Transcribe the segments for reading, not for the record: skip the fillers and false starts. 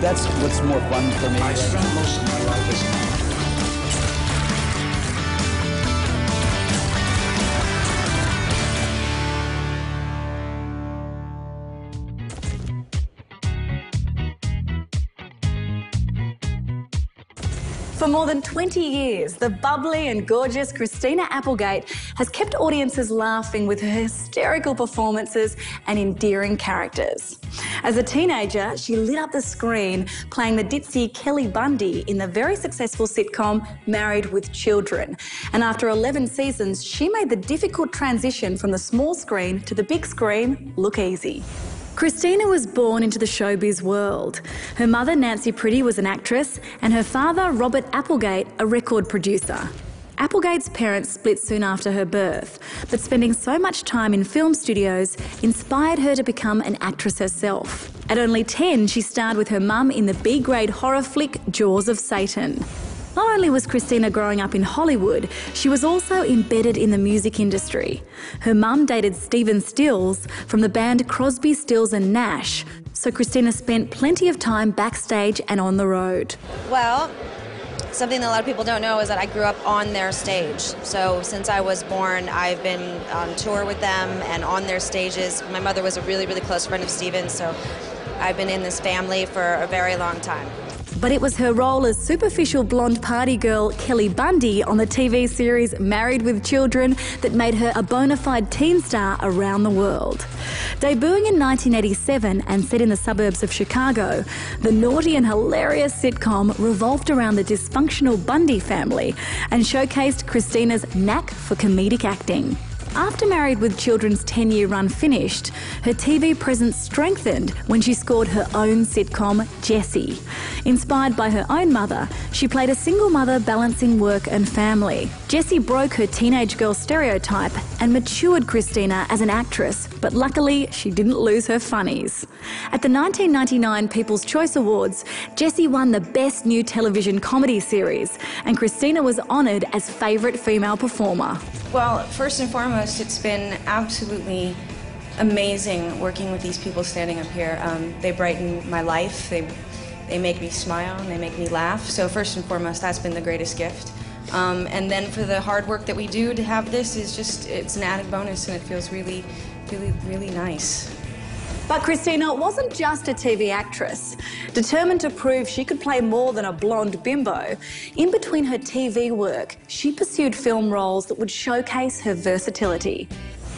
That's what's more fun for me. I spent most of my life as an actor. For more than 20 years, the bubbly and gorgeous Christina Applegate has kept audiences laughing with her hysterical performances and endearing characters. As a teenager, she lit up the screen playing the ditzy Kelly Bundy in the very successful sitcom Married with Children. And after 11 seasons, she made the difficult transition from the small screen to the big screen look easy. Christina was born into the showbiz world. Her mother, Nancy Pretty, was an actress, and her father, Robert Applegate, a record producer. Applegate's parents split soon after her birth, but spending so much time in film studios inspired her to become an actress herself. At only 10, she starred with her mum in the B-grade horror flick Jaws of Satan. Not only was Christina growing up in Hollywood, she was also embedded in the music industry. Her mum dated Stephen Stills from the band Crosby, Stills and Nash, so Christina spent plenty of time backstage and on the road. Well, something that a lot of people don't know is that I grew up on their stage. So since I was born, I've been on tour with them and on their stages. My mother was a really, really close friend of Stephen's, so I've been in this family for a very long time. But it was her role as superficial blonde party girl Kelly Bundy on the TV series Married with Children that made her a bona fide teen star around the world. Debuting in 1987 and set in the suburbs of Chicago, the naughty and hilarious sitcom revolved around the dysfunctional Bundy family and showcased Christina's knack for comedic acting. After Married with Children's 10-year run finished, her TV presence strengthened when she scored her own sitcom, Jessie. Inspired by her own mother, she played a single mother balancing work and family. Jessie broke her teenage girl stereotype and matured Christina as an actress, but luckily she didn't lose her funnies. At the 1999 People's Choice Awards, Jessie won the Best New Television Comedy Series, and Christina was honoured as favourite female performer. Well, first and foremost, it's been absolutely amazing working with these people standing up here. They brighten my life, they make me smile, and they make me laugh. So first and foremost, that's been the greatest gift. And then for the hard work that we do to have this is just, it's an added bonus, and it feels really, really, really nice. But Christina wasn't just a TV actress. Determined to prove she could play more than a blonde bimbo, in between her TV work, she pursued film roles that would showcase her versatility.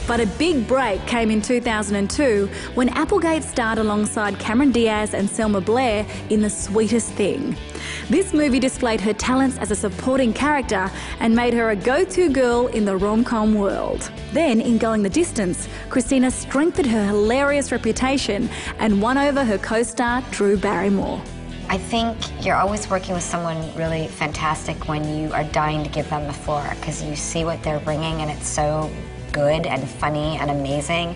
But a big break came in 2002 when Applegate starred alongside Cameron Diaz and Selma Blair in The Sweetest Thing. This movie displayed her talents as a supporting character and made her a go-to girl in the rom-com world. Then, in Going the Distance, Christina strengthened her hilarious reputation and won over her co-star Drew Barrymore. I think you're always working with someone really fantastic when you are dying to give them the floor because you see what they're bringing and it's so good and funny and amazing,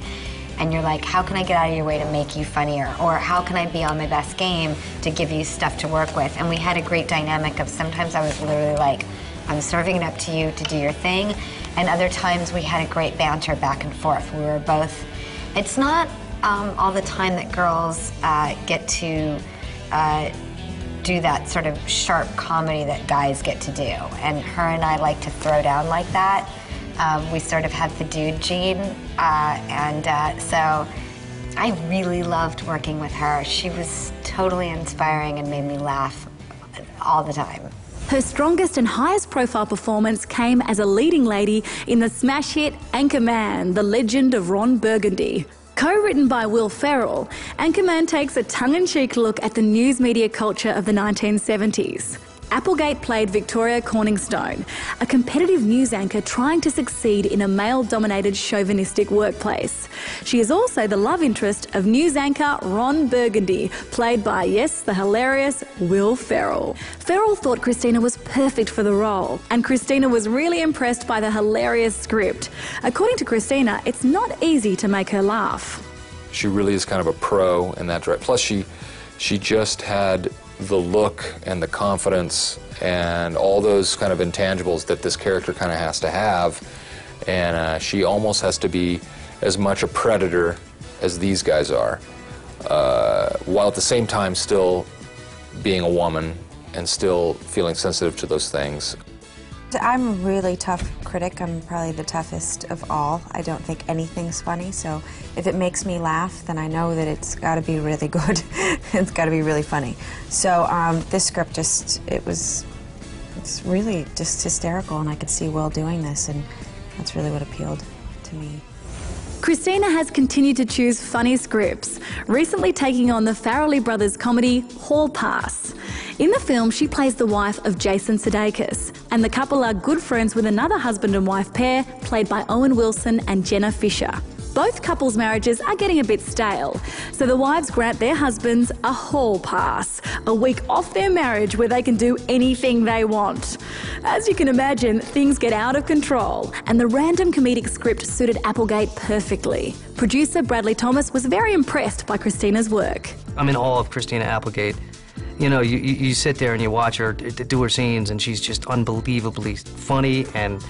and you're like, how can I get out of your way to make you funnier? Or how can I be on my best game to give you stuff to work with? And we had a great dynamic of sometimes I was literally like, I'm serving it up to you to do your thing, and other times we had a great banter back and forth. We were both, it's not all the time that girls get to do that sort of sharp comedy that guys get to do, and her and I like to throw down like that. We sort of have the dude gene, so I really loved working with her. She was totally inspiring and made me laugh all the time. Her strongest and highest profile performance came as a leading lady in the smash hit Anchorman, The Legend of Ron Burgundy. Co-written by Will Ferrell, Anchorman takes a tongue-in-cheek look at the news media culture of the 1970s. Applegate played Victoria Corningstone, a competitive news anchor trying to succeed in a male-dominated chauvinistic workplace. She is also the love interest of news anchor Ron Burgundy, played by, yes, the hilarious Will Ferrell. Ferrell thought Christina was perfect for the role, and Christina was really impressed by the hilarious script. According to Christina, it's not easy to make her laugh. She really is kind of a pro in that direction. Plus, she just had the look and the confidence and all those kind of intangibles that this character kind of has to have, and she almost has to be as much a predator as these guys are, while at the same time still being a woman and still feeling sensitive to those things. I'm a really tough critic. I'm probably the toughest of all. I don't think anything's funny, so if it makes me laugh, then I know that it's got to be really good. It's got to be really funny. So this script just, it's really just hysterical, and I could see Will doing this, and that's really what appealed to me. Christina has continued to choose funny scripts, recently taking on the Farrelly Brothers comedy Hall Pass. In the film, she plays the wife of Jason Sudeikis, and the couple are good friends with another husband and wife pair played by Owen Wilson and Jenna Fischer. Both couples' marriages are getting a bit stale, so the wives grant their husbands a hall pass, a week off their marriage where they can do anything they want. As you can imagine, things get out of control, and the random comedic script suited Applegate perfectly. Producer Bradley Thomas was very impressed by Christina's work. I'm in awe of Christina Applegate. You know, you sit there and you watch her do her scenes, and she's just unbelievably funny and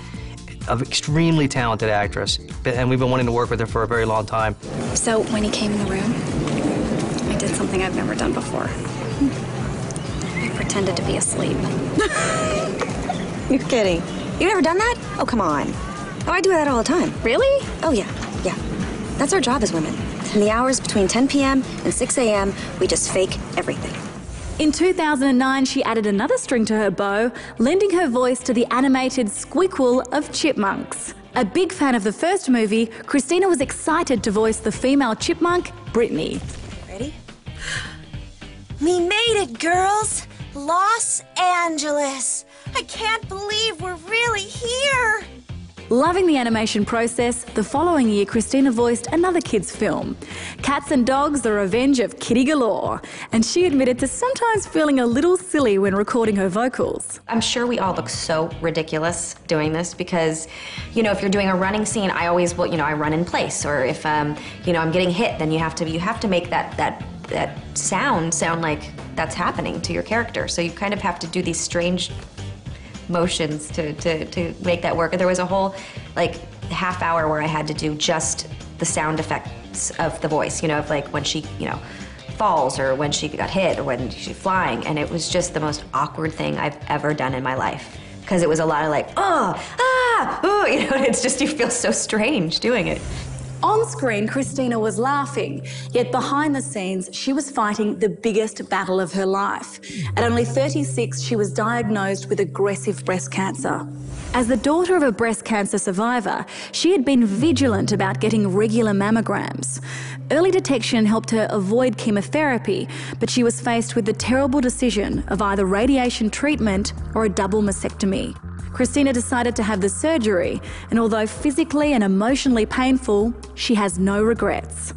an extremely talented actress. And we've been wanting to work with her for a very long time. So when he came in the room, I did something I've never done before. I pretended to be asleep. You're kidding. You've never done that? Oh, come on. Oh, I do that all the time. Really? Oh, yeah. Yeah. That's our job as women. In the hours between 10 p.m. and 6 a.m., we just fake everything. In 2009, she added another string to her bow, lending her voice to the animated Squeakquel of Chipmunks. A big fan of the first movie, Christina was excited to voice the female chipmunk, Brittany. Ready? We made it, girls! Los Angeles! I can't believe we're really here! Loving the animation process, the following year Christina voiced another kids' film, Cats and Dogs: The Revenge of Kitty Galore, and she admitted to sometimes feeling a little silly when recording her vocals. I'm sure we all look so ridiculous doing this because, you know, if you're doing a running scene, I always will, you know, I run in place, or if, you know, I'm getting hit, then you have to make that sound like that's happening to your character. So you kind of have to do these strange motions to make that work. There was a whole, like, half hour where I had to do just the sound effects of the voice, you know, of, like, when she, you know, falls or when she got hit or when she's flying, and it was just the most awkward thing I've ever done in my life because it was a lot of, like, oh, ah, oh, you know, it's just you feel so strange doing it. On screen, Christina was laughing, yet behind the scenes, she was fighting the biggest battle of her life. At only 36, she was diagnosed with aggressive breast cancer. As the daughter of a breast cancer survivor, she had been vigilant about getting regular mammograms. Early detection helped her avoid chemotherapy, but she was faced with the terrible decision of either radiation treatment or a double mastectomy. Christina decided to have the surgery, and although physically and emotionally painful, she has no regrets.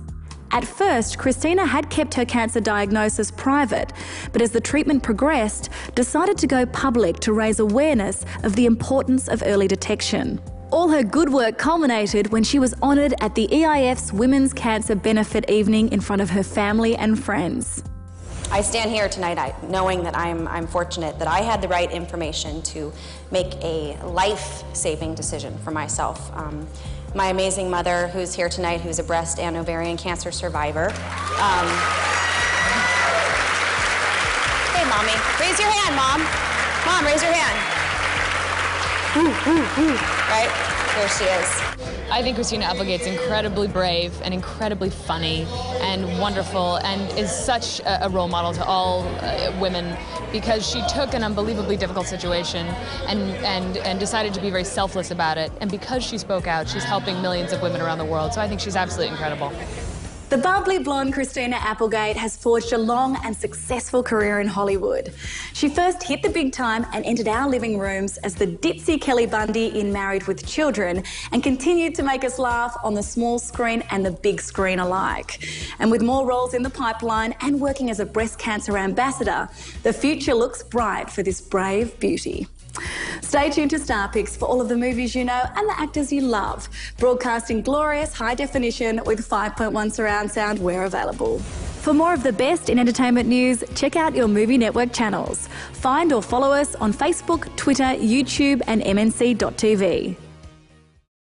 At first, Christina had kept her cancer diagnosis private, but as the treatment progressed, decided to go public to raise awareness of the importance of early detection. All her good work culminated when she was honoured at the EIF's Women's Cancer Benefit evening in front of her family and friends. I stand here tonight knowing that I'm fortunate that I had the right information to make a life-saving decision for myself. My amazing mother, who's here tonight, who's a breast and ovarian cancer survivor. Hey, Mommy. Raise your hand, Mom. Mom, raise your hand. Ooh, ooh, ooh. Right? There she is. I think Christina Applegate's incredibly brave and incredibly funny and wonderful and is such a role model to all women because she took an unbelievably difficult situation and decided to be very selfless about it. And because she spoke out, she's helping millions of women around the world. So I think she's absolutely incredible. The bubbly blonde Christina Applegate has forged a long and successful career in Hollywood. She first hit the big time and entered our living rooms as the ditzy Kelly Bundy in Married with Children and continued to make us laugh on the small screen and the big screen alike. And with more roles in the pipeline and working as a breast cancer ambassador, the future looks bright for this brave beauty. Stay tuned to StarPix for all of the movies you know and the actors you love. Broadcasting glorious high definition with 5.1 surround sound where available. For more of the best in entertainment news, check out your Movie Network channels. Find or follow us on Facebook, Twitter, YouTube and mnc.tv.